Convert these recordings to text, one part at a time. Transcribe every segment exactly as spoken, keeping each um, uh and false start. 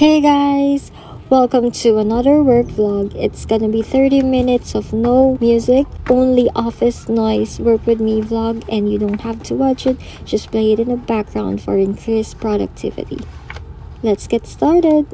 Hey guys, welcome to another work vlog. It's gonna be thirty minutes of no music, only office noise work with me vlog, and you don't have to watch it, just play it in the background for increased productivity. Let's get started.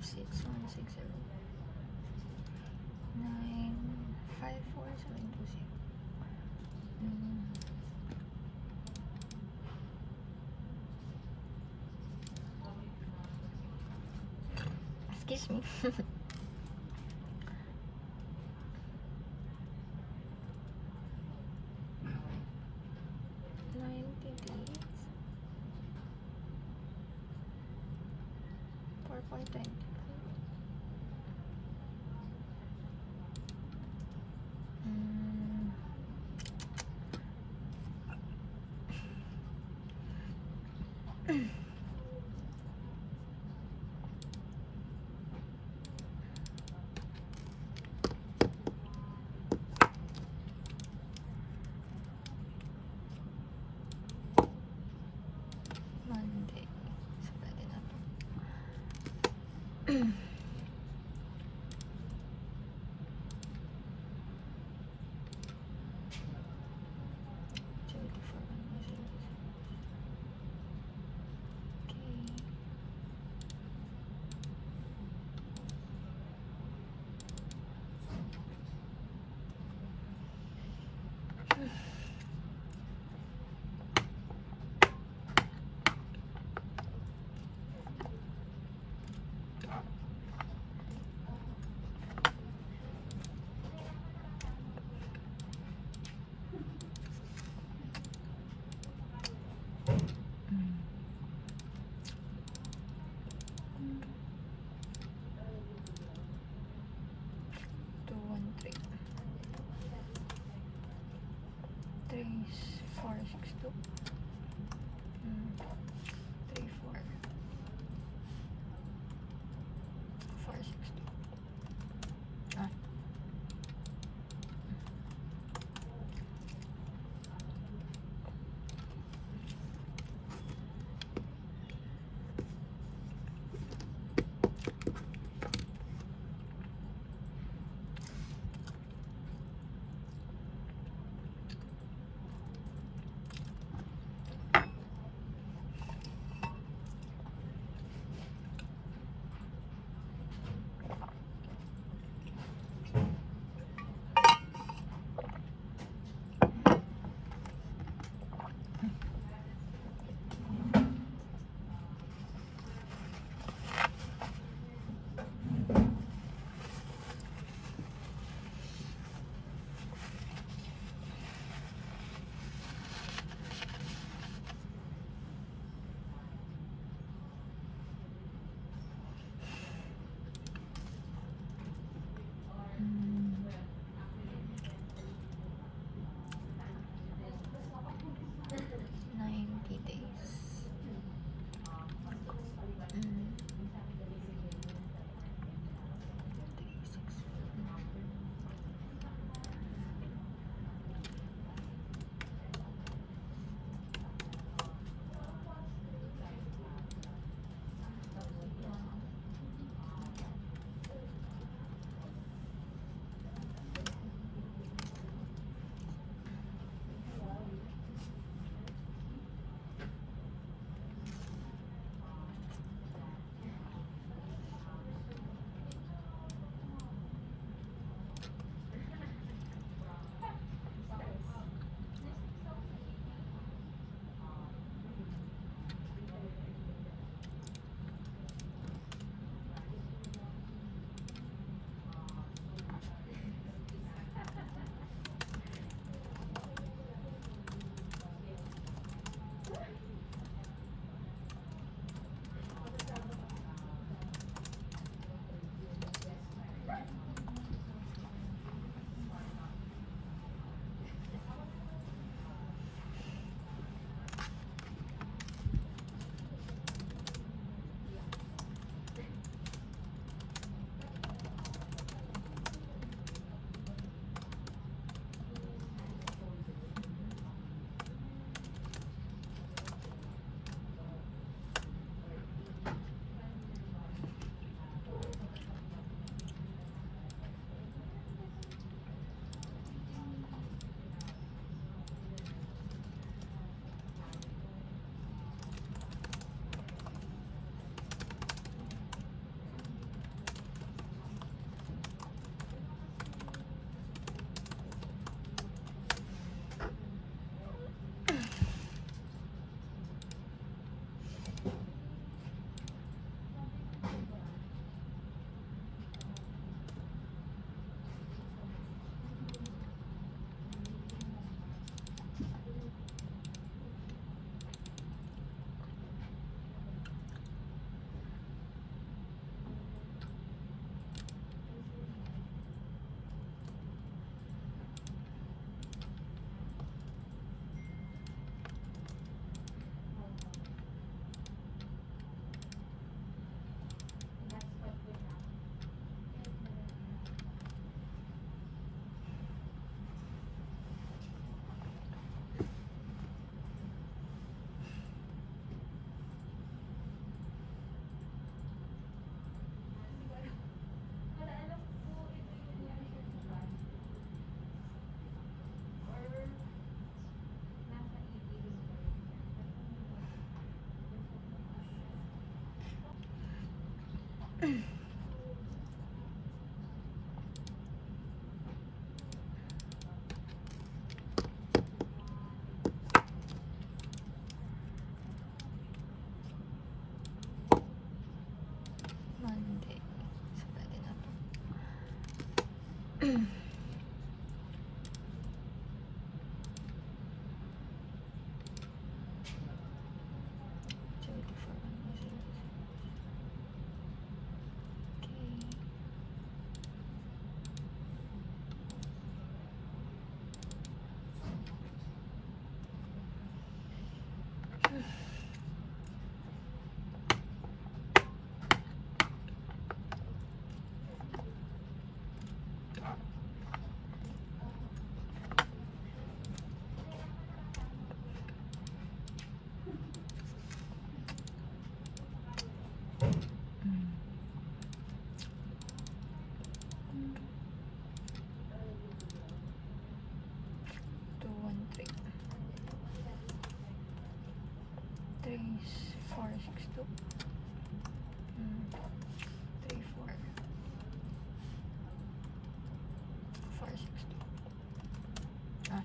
nine six one six zero. nine five four seven two six. Mm. Excuse me. ninety days four point twenty. four six two. Mm. three four. four six two. Ah. three. Three, four, six, two. Mm. Three, four. Four, six, two. Ah.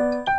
Bye.